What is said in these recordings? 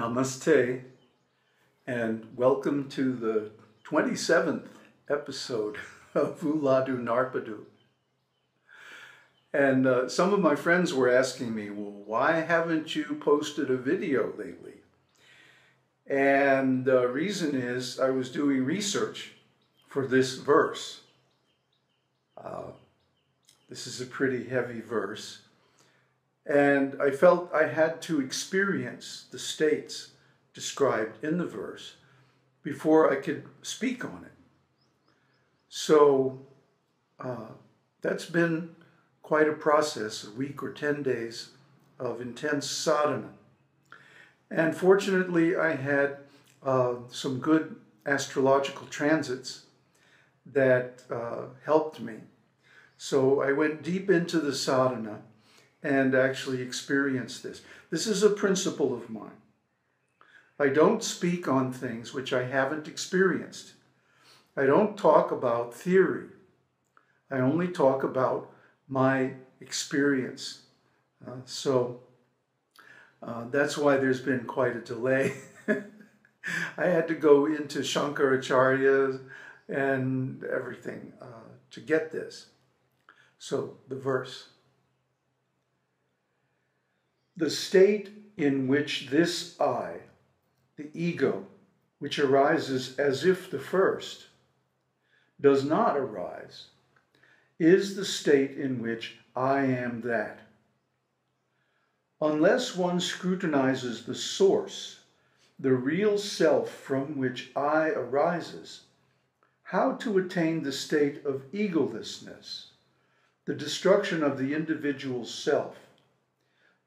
Namaste, and welcome to the 27th episode of Ulladu Narpadu. And some of my friends were asking me, well, why haven't you posted a video lately? And the reason is I was doing research for this verse. This is a pretty heavy verse. And I felt I had to experience the states described in the verse before I could speak on it. So that's been quite a process, a week or 10 days of intense sadhana. And fortunately, I had some good astrological transits that helped me. So I went deep into the sadhana and actually experience this. This is a principle of mine. I don't speak on things which I haven't experienced. I don't talk about theory. I only talk about my experience. That's why there's been quite a delay. I had to go into Shankaracharya and everything to get this. So the verse. The state in which this I, the ego, which arises as if the first, does not arise, is the state in which I am that. Unless one scrutinizes the source, the real self from which I arises, how to attain the state of egolessness, the destruction of the individual self,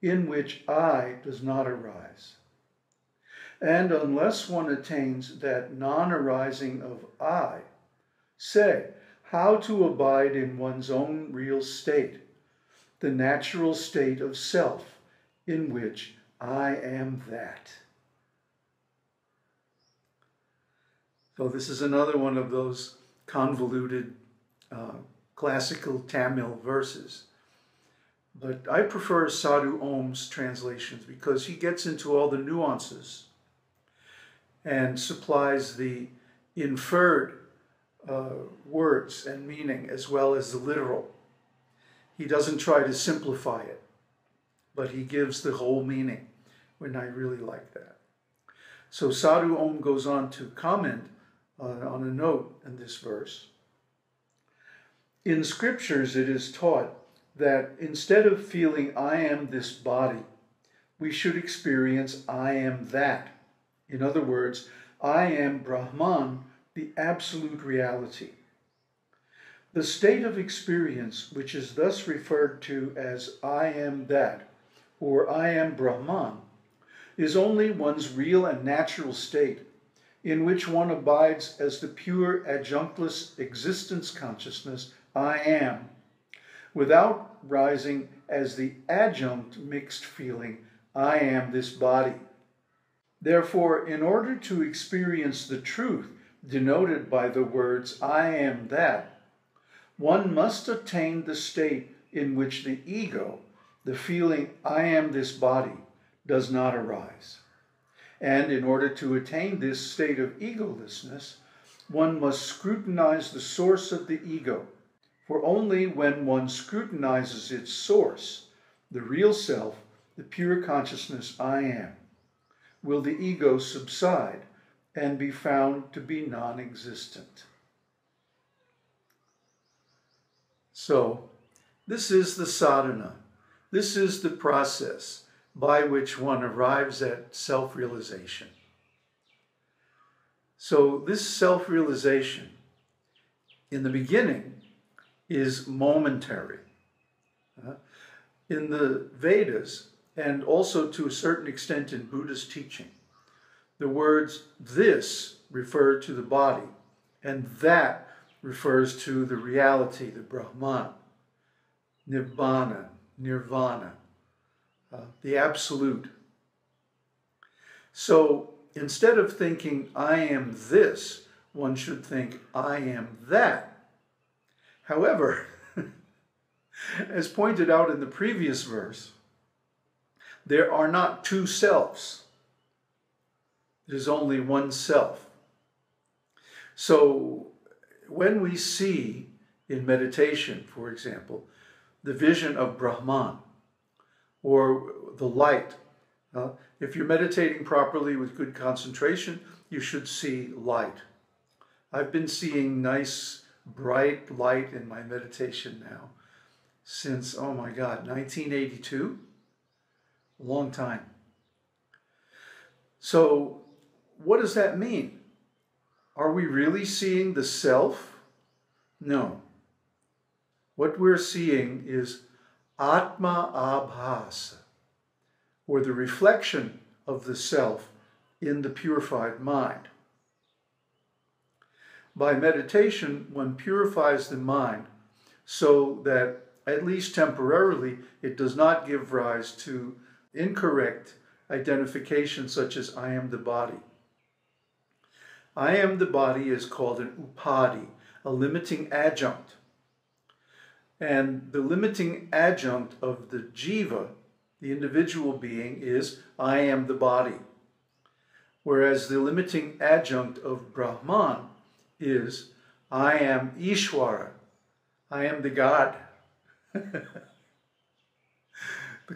in which I does not arise. And unless one attains that non-arising of I, say, how to abide in one's own real state, the natural state of self, in which I am that. So this is another one of those convoluted classical Tamil verses. But I prefer Sadhu Om's translations because he gets into all the nuances and supplies the inferred words and meaning as well as the literal. He doesn't try to simplify it, but he gives the whole meaning, and I really like that. So Sadhu Om goes on to comment on a note in this verse. In scriptures it is taught that instead of feeling I am this body, we should experience I am that. In other words, I am Brahman, the absolute reality. The state of experience, which is thus referred to as I am that, or I am Brahman, is only one's real and natural state, in which one abides as the pure adjunctless existence consciousness, I am, without rising as the adjunct mixed feeling, I am this body. Therefore, in order to experience the truth denoted by the words, I am that, one must attain the state in which the ego, the feeling, I am this body, does not arise. And in order to attain this state of egolessness, one must scrutinize the source of the ego. For only when one scrutinizes its source, the real self, the pure consciousness I am, will the ego subside and be found to be non-existent. So, this is the sadhana. This is the process by which one arrives at self-realization. So, this self-realization, in the beginning, is momentary. In the Vedas, and also to a certain extent in Buddha's teaching, the words this refer to the body, and that refers to the reality, the Brahman, Nirvana, the absolute. So instead of thinking, I am this, one should think, I am that. However, as pointed out in the previous verse, there are not two selves. There's only one self. So when we see in meditation, for example, the vision of Brahman or the light, if you're meditating properly with good concentration, you should see light. I've been seeing nice, bright light in my meditation now since, oh my God, 1982? A long time. So what does that mean? Are we really seeing the self? No. What we're seeing is Atma Abhasa, or the reflection of the self in the purified mind. By meditation, one purifies the mind so that, at least temporarily, it does not give rise to incorrect identification such as I am the body. I am the body is called an upadi, a limiting adjunct. And the limiting adjunct of the jiva, the individual being, is I am the body. Whereas the limiting adjunct of Brahman is I am Ishwara, I am the God, the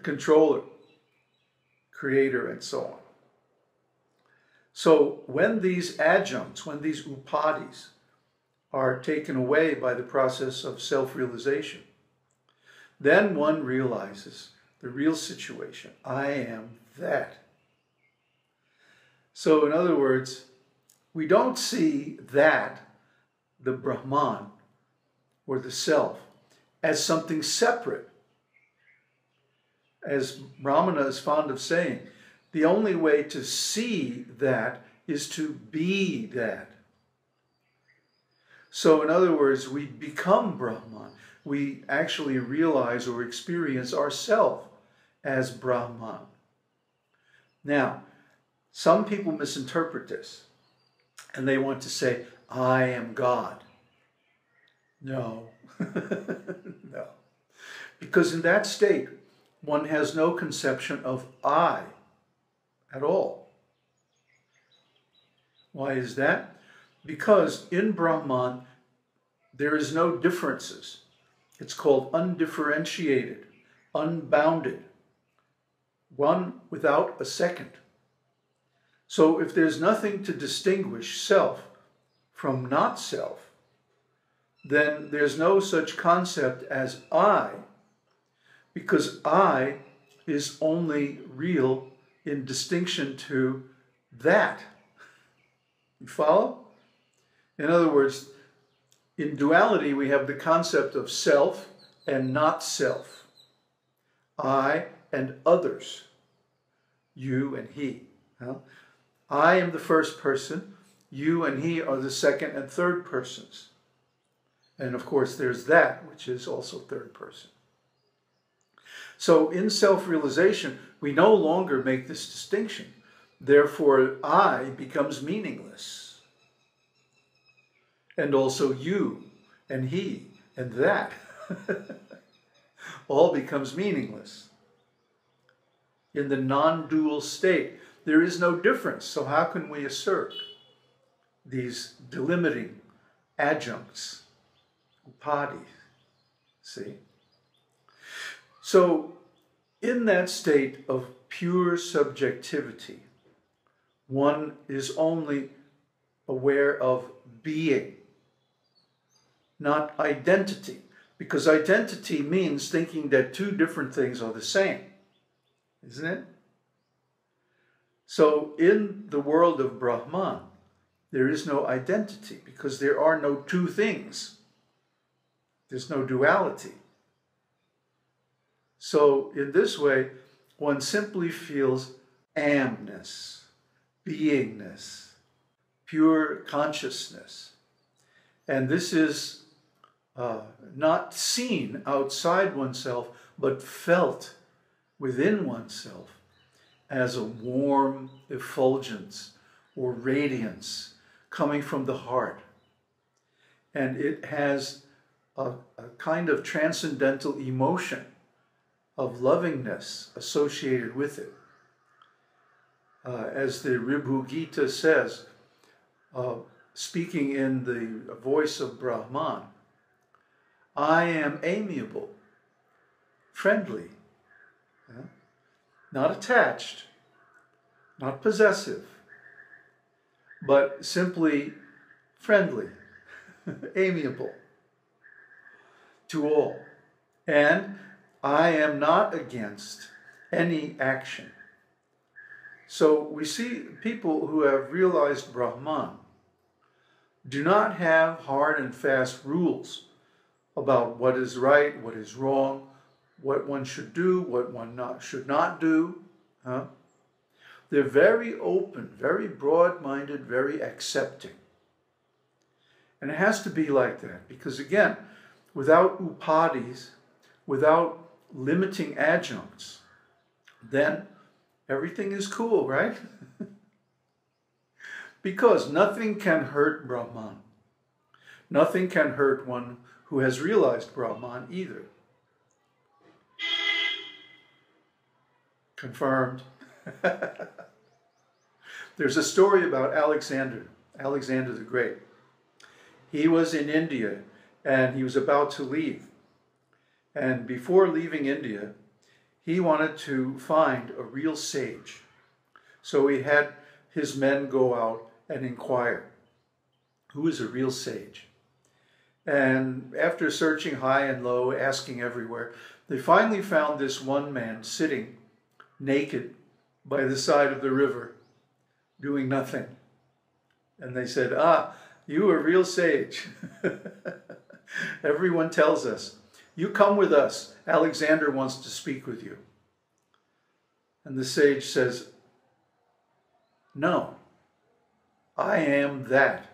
controller, creator, and so on. So when these adjuncts, when these upadis are taken away by the process of self-realization, then one realizes the real situation. I am that. So in other words, we don't see that, the Brahman, or the self, as something separate. As Ramana is fond of saying, the only way to see that is to be that. So in other words, we become Brahman. We actually realize or experience ourselves as Brahman. Now, some people misinterpret this. And they want to say, I am God. No. No. Because in that state, one has no conception of I at all. Why is that? Because in Brahman, there is no differences. It's called undifferentiated, unbounded, one without a second. So if there's nothing to distinguish self from not self, then there's no such concept as I, because I is only real in distinction to that. You follow? In other words, in duality, we have the concept of self and not self, I and others, you and he. Huh? I am the first person, you and he are the second and third persons. And of course there's that, which is also third person. So in self-realization, we no longer make this distinction. Therefore, I becomes meaningless. And also you and he and that all becomes meaningless. In the non-dual state, there is no difference, so how can we assert these delimiting adjuncts, upadis, see? So in that state of pure subjectivity, one is only aware of being, not identity, because identity means thinking that two different things are the same, isn't it? So in the world of Brahman, there is no identity because there are no two things. There's no duality. So in this way, one simply feels amness, beingness, pure consciousness. And this is not seen outside oneself, but felt within oneself, as a warm effulgence or radiance coming from the heart. And it has a kind of transcendental emotion of lovingness associated with it. as the Ribhu Gita says, speaking in the voice of Brahman, I am amiable, friendly, not attached, not possessive, but simply friendly, amiable to all. And I am not against any action. So we see people who have realized Brahman do not have hard and fast rules about what is right, what is wrong, what one should do, what one should not do. They're very open, very broad-minded, very accepting. And it has to be like that, because again, without upadis, without limiting adjuncts, then everything is cool, right? Because nothing can hurt Brahman. Nothing can hurt one who has realized Brahman either. Confirmed. There's a story about Alexander the Great. He was in India and he was about to leave. And before leaving India, he wanted to find a real sage. So he had his men go out and inquire, who is a real sage? And after searching high and low, asking everywhere, they finally found this one man sitting naked by the side of the river, doing nothing. And they said, ah, you are a real sage. Everyone tells us, you come with us. Alexander wants to speak with you. And the sage says, no, I am that.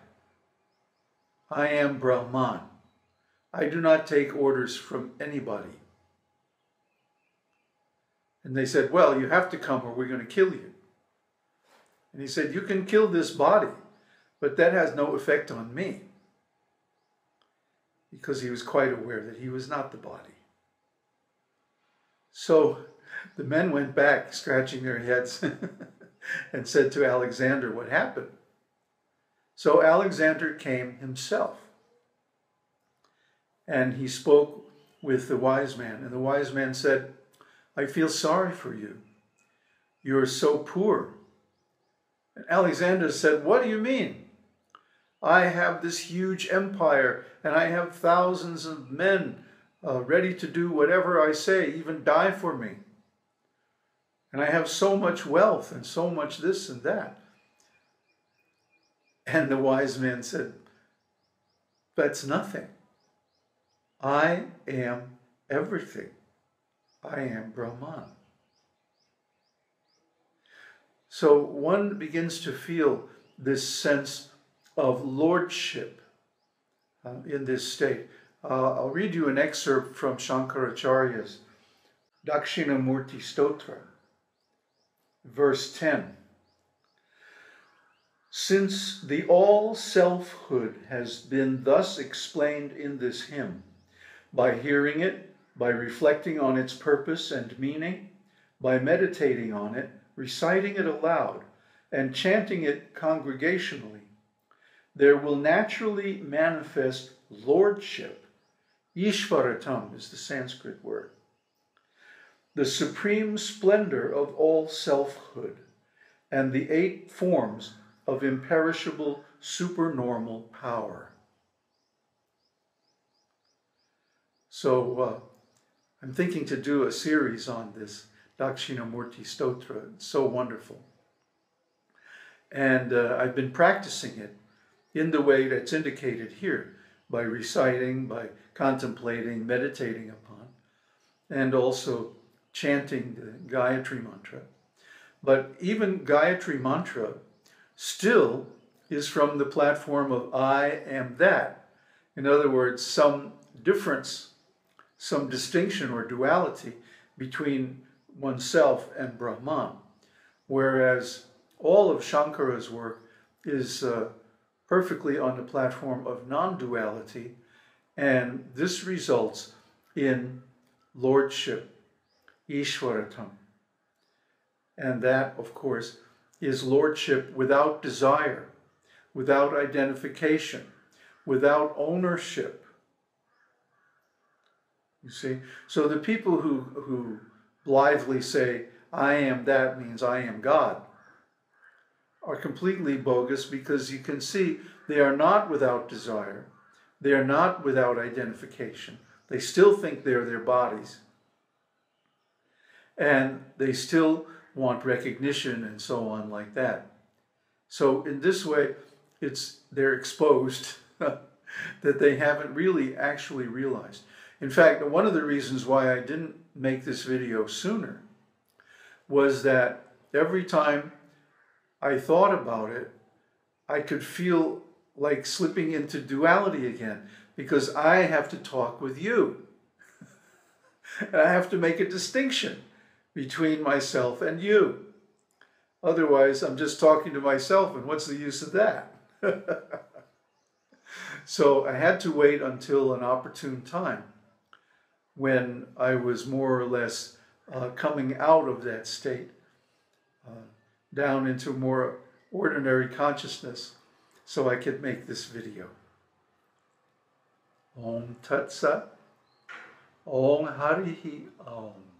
I am Brahman. I do not take orders from anybody. And they said, well, you have to come or we're going to kill you. And he said, you can kill this body, but that has no effect on me. Because he was quite aware that he was not the body. So the men went back, scratching their heads, and said to Alexander what happened. So Alexander came himself. And he spoke with the wise man. And the wise man said, I feel sorry for you. You're so poor. And Alexander said, what do you mean? I have this huge empire and I have thousands of men ready to do whatever I say, even die for me. And I have so much wealth and so much this and that. And the wise man said, that's nothing. I am everything. I am Brahman. So one begins to feel this sense of lordship in this state. I'll read you an excerpt from Shankaracharya's Dakshinamurti Stotra, verse 10. Since the all-selfhood has been thus explained in this hymn, by hearing it, by reflecting on its purpose and meaning, by meditating on it, reciting it aloud, and chanting it congregationally, there will naturally manifest lordship. Ishvaratam is the Sanskrit word. The supreme splendor of all selfhood and the 8 forms of imperishable supernormal power. So, I'm thinking to do a series on this Dakshinamurti Stotra. It's so wonderful. And I've been practicing it in the way that's indicated here, by reciting, by contemplating, meditating upon, and also chanting the Gayatri Mantra. But even Gayatri Mantra still is from the platform of I am that. In other words, some difference, some distinction or duality between oneself and Brahman, whereas all of Shankara's work is perfectly on the platform of non-duality, and this results in lordship, Ishvaratam. And that, of course, is lordship without desire, without identification, without ownership. You see? So the people who blithely say, I am, that means I am God, are completely bogus, because you can see they are not without desire. They are not without identification. They still think they're their bodies. And they still want recognition and so on like that. So in this way, they're exposed that they haven't really actually realized. In fact, one of the reasons why I didn't make this video sooner was that every time I thought about it, I could feel like slipping into duality again, because I have to talk with you. And I have to make a distinction between myself and you. Otherwise, I'm just talking to myself, and what's the use of that? So I had to wait until an opportune time when I was more or less coming out of that state, down into more ordinary consciousness, so I could make this video. Om Tat Sat. Om Harihi Om.